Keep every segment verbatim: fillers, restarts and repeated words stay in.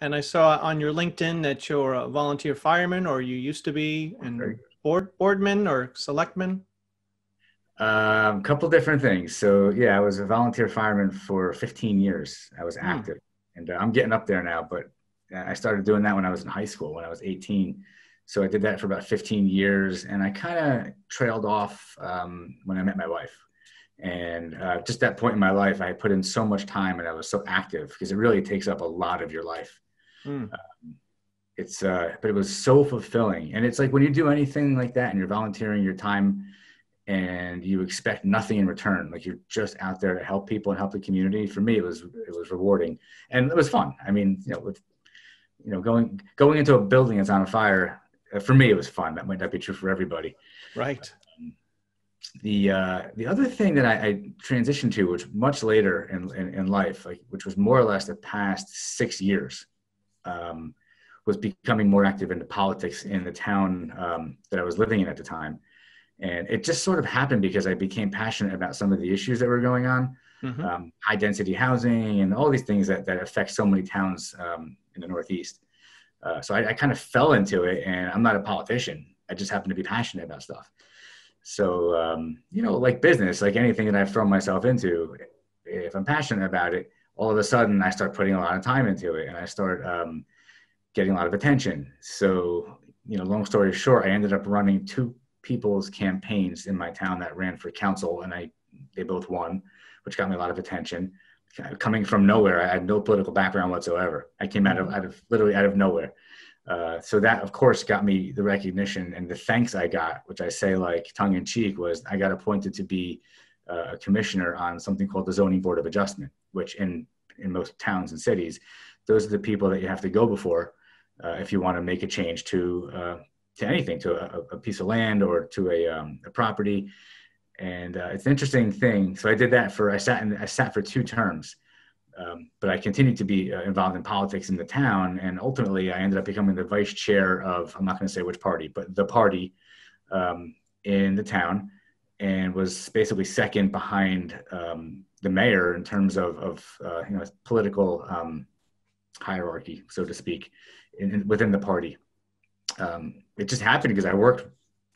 And I saw on your LinkedIn that you're a volunteer fireman, or you used to be, and board boardman or selectman. Um, couple different things. So yeah, I was a volunteer fireman for fifteen years. I was active, hmm. and uh, I'm getting up there now, but I started doing that when I was in high school, when I was eighteen. So I did that for about fifteen years, and I kind of trailed off um, when I met my wife. And uh, just that point in my life, I put in so much time and I was so active, because it really takes up a lot of your life. Mm. Um, it's, uh, but it was so fulfilling. And it's like, when you do anything like that and you're volunteering your time and you expect nothing in return, like you're just out there to help people and help the community. For me, it was, it was rewarding, and it was fun. I mean, you know, with, you know, going, going into a building that's on fire, uh, for me, it was fun. That might not be true for everybody. Right. Um, the, uh, the other thing that I, I transitioned to, which much later in, in, in life, like, which was more or less the past six years, Um, was becoming more active into politics in the town um, that I was living in at the time. And it just sort of happened because I became passionate about some of the issues that were going on, mm-hmm. um, high density housing and all these things that, that affect so many towns um, in the Northeast. Uh, so I, I kind of fell into it, and I'm not a politician. I just happen to be passionate about stuff. So, um, you know, like business, like anything that I've thrown myself into, if I'm passionate about it, all of a sudden I start putting a lot of time into it, and I start um, getting a lot of attention. So, you know, long story short, I ended up running two people's campaigns in my town that ran for council, and I, they both won, which got me a lot of attention. Coming from nowhere, I had no political background whatsoever. I came out of, out of literally out of nowhere. Uh, so that, of course, got me the recognition and the thanks I got, which I say like tongue in cheek, was I got appointed to be a commissioner on something called the Zoning Board of Adjustment, which in, in most towns and cities, those are the people that you have to go before uh, if you want to make a change to, uh, to anything, to a, a piece of land or to a, um, a property. And uh, it's an interesting thing. So I did that for, I sat in, I sat for two terms, um, but I continued to be uh, involved in politics in the town. And ultimately I ended up becoming the vice chair of, I'm not going to say which party, but the party um, in the town, and was basically second behind um, the mayor in terms of, of uh, you know, political um, hierarchy, so to speak, in, in, within the party. Um, it just happened because I worked,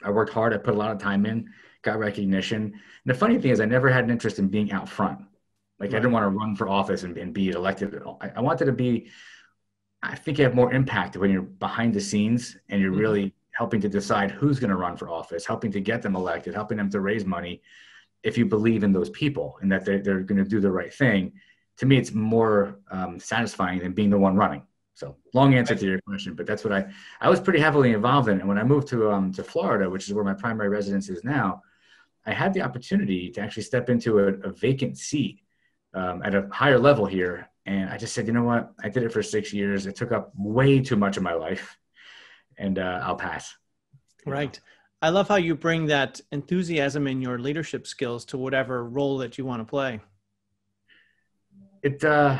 I worked hard. I put a lot of time in, got recognition. And the funny thing is, I never had an interest in being out front. Like, right. I didn't want to run for office and, and be elected at all. I, I wanted to be, I think you have more impact when you're behind the scenes and you're mm-hmm. really helping to decide who's going to run for office, helping to get them elected, helping them to raise money. If you believe in those people and that they're, they're going to do the right thing, to me, it's more um, satisfying than being the one running. So long answer to your question, but that's what I, I was pretty heavily involved in. And when I moved to, um, to Florida, which is where my primary residence is now, I had the opportunity to actually step into a, a vacant seat um, at a higher level here. And I just said, you know what, I did it for six years. It took up way too much of my life. And uh, I'll pass. Right. I love how you bring that enthusiasm in your leadership skills to whatever role that you want to play. It, uh,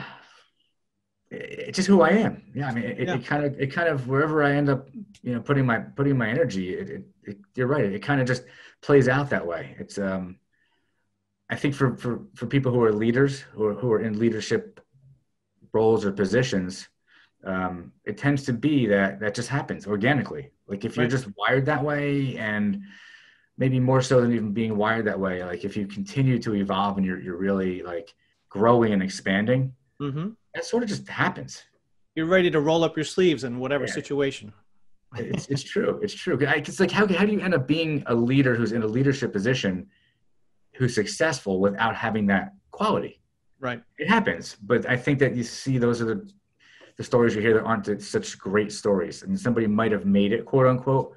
it's just who I am. Yeah, I mean, it, yeah. it kind of, it kind of wherever I end up, you know, putting my putting my energy. It, it, it, you're right. It kind of just plays out that way. It's, um, I think for for for people who are leaders, who are, who are in leadership roles or positions. Um, it tends to be that that just happens organically. Like if you're just wired that way, and maybe more so than even being wired that way, like if you continue to evolve and you're, you're really like growing and expanding, mm-hmm. that sort of just happens. You're ready to roll up your sleeves in whatever yeah. situation. It's, it's true. It's true. It's like, how, how do you end up being a leader who's in a leadership position, who's successful without having that quality? Right. It happens. But I think that you see, those are the, the stories you hear that aren't such great stories, and somebody might have made it, quote unquote.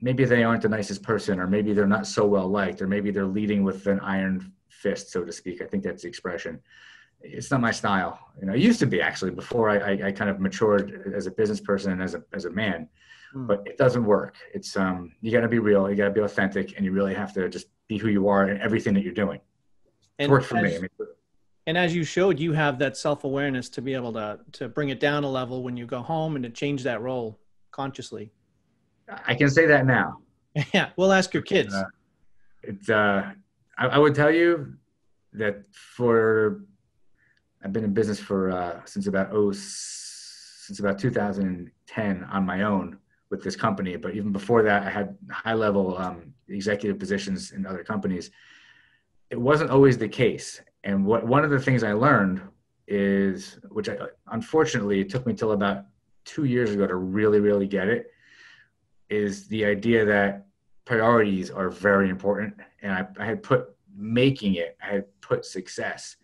Maybe they aren't the nicest person, or maybe they're not so well liked, or maybe they're leading with an iron fist, so to speak. I think that's the expression. It's not my style. You know, it used to be actually before I, I, I kind of matured as a business person and as a as a man, mm. but it doesn't work. It's um, you got to be real, you got to be authentic, and you really have to just be who you are in everything that you're doing. It's worked for me. I mean, and as you showed, you have that self-awareness to be able to, to bring it down a level when you go home and to change that role consciously. I can say that now. Yeah, we'll ask your kids. Uh, it's, uh, I, I would tell you that for, I've been in business for, uh, since about oh, since about two thousand ten on my own with this company. But even before that, I had high level um, executive positions in other companies. It wasn't always the case. And what, one of the things I learned is, which I, unfortunately it took me till about two years ago to really, really get it, is the idea that priorities are very important. And I, I had put making it, I had put success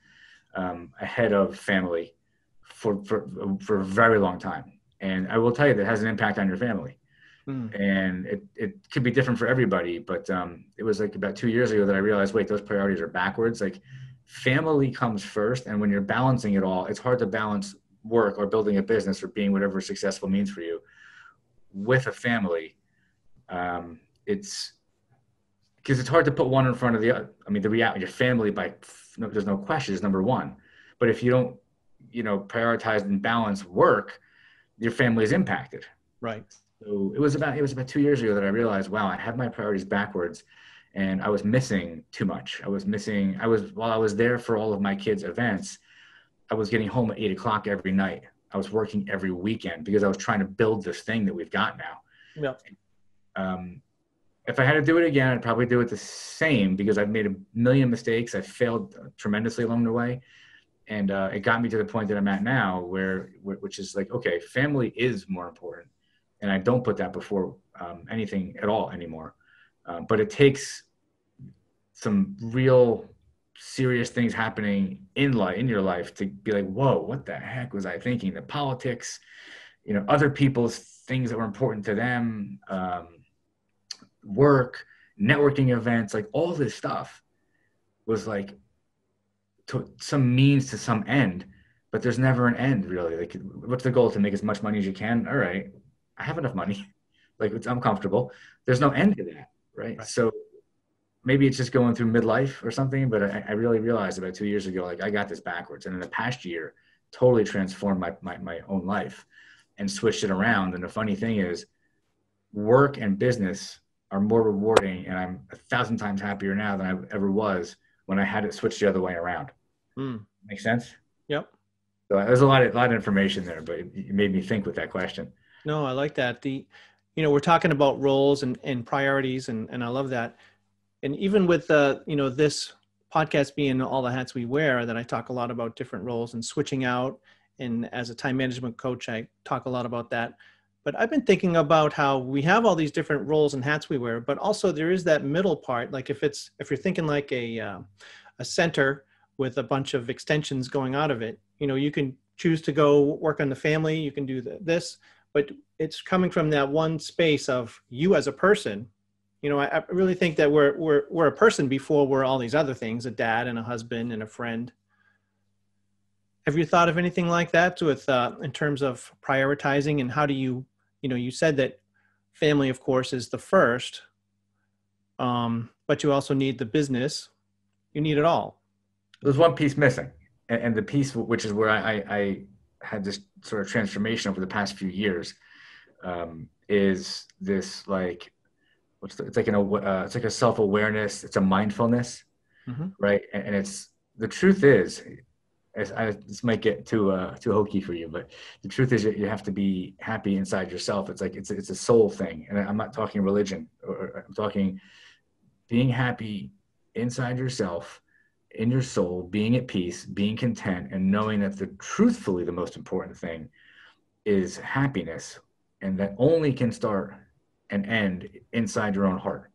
um, ahead of family for, for, for a very long time. And I will tell you that has an impact on your family. Mm. And it, it could be different for everybody, but um, it was like about two years ago that I realized, wait, those priorities are backwards. Like, family comes first. And when you're balancing it all, it's hard to balance work or building a business or being whatever successful means for you with a family. Um, it's because it's hard to put one in front of the other. I mean, the reality, your family, by no, there's no question, is number one. But if you don't, you know, prioritize and balance work, your family is impacted. Right. So it was about, it was about two years ago that I realized, wow, I have my priorities backwards. And I was missing too much. I was missing, I was, while I was there for all of my kids' events, I was getting home at eight o'clock every night. I was working every weekend because I was trying to build this thing that we've got now. Yep. Um, if I had to do it again, I'd probably do it the same because I've made a million mistakes. I failed tremendously along the way. And uh, it got me to the point that I'm at now where, which is like, okay, family is more important. And I don't put that before um, anything at all anymore. Uh, but it takes some real serious things happening in life, in your life, to be like, whoa, what the heck was I thinking? The politics, you know, other people's things that were important to them, um, work, networking events, like all this stuff was like to some means to some end, but there's never an end really. Like, what's the goal? To make as much money as you can. All right. I have enough money. Like, it's uncomfortable. There's no end to that. Right? Right. So maybe it's just going through midlife or something, but I, I really realized about two years ago, like, I got this backwards. And in the past year, totally transformed my, my, my own life and switched it around. And the funny thing is, work and business are more rewarding. And I'm a thousand times happier now than I ever was when I had it switched the other way around. Hmm. Make sense? Yep. So there's a lot of, a lot of information there, but it, it made me think with that question. No, I like that. The, you know, we're talking about roles and, and priorities, and, and I love that. And even with, uh, you know, this podcast being all the hats we wear, that I talk a lot about different roles and switching out. And as a time management coach, I talk a lot about that. But I've been thinking about how we have all these different roles and hats we wear, but also there is that middle part. Like, if it's, if you're thinking like a, uh, a center with a bunch of extensions going out of it, you know, you can choose to go work on the family, you can do the, this, but it's coming from that one space of you as a person. You know, I, I really think that we're, we're, we're a person before we're all these other things, a dad and a husband and a friend. Have you thought of anything like that with, uh, in terms of prioritizing? And how do you, you know, you said that family, of course, is the first, um, but you also need the business. You need it all. There's one piece missing. And, and the piece, which is where I, I, I had this sort of transformation over the past few years, um, is this, like, what's the, it's like, an, uh, it's like a self-awareness, it's a mindfulness, mm-hmm. right? And, and it's, the truth is, as I, this might get too, uh, too hokey for you, but the truth is that you have to be happy inside yourself. It's like, it's, it's a soul thing. And I'm not talking religion, or I'm talking being happy inside yourself, in your soul, being at peace, being content, and knowing that the truthfully the most important thing is happiness, and that only can start and end inside your own heart.